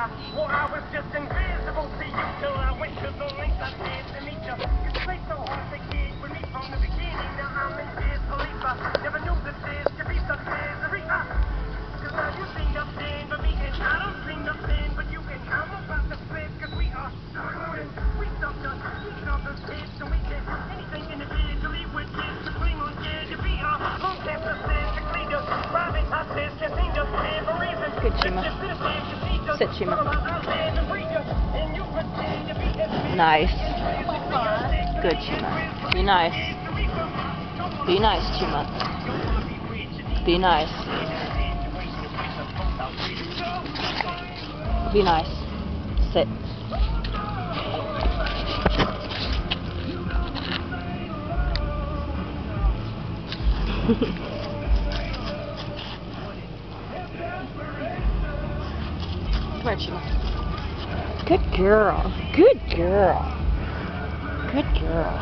Or I was just invisible to you till I went to the lengths I did to meet you. You played so hard to get with me from the beginning. Now I'm in disbelief. I never knew that this could be such misery. Cause now you see nothing but me and I don't see nothing but you. And I'm about to split cause we are struggling. We dumped us, each other's bitch, and we did anything individually with this to cling on, yeah, to be our own statistically the private hostage just ain't the same for reason. Good, Chima. Sit, Chima. Nice. Good, Chima. Be nice. Be nice, Chima. Be nice. Be nice. Sit. Come here, Chima. Good girl. Good girl. Good girl.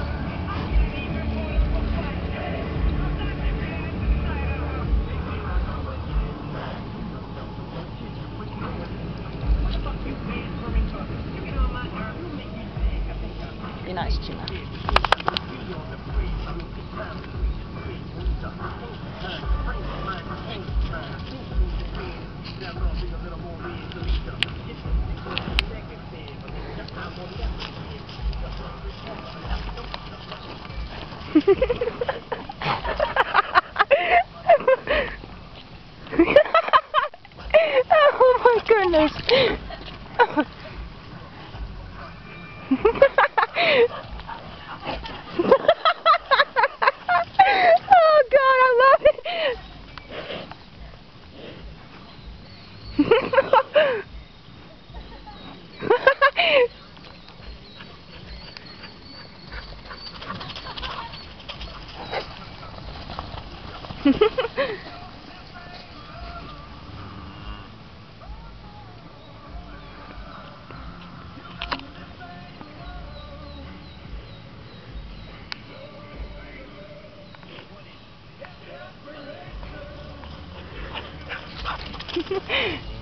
Be nice, Chima. Oh my goodness. Oh God, I love it.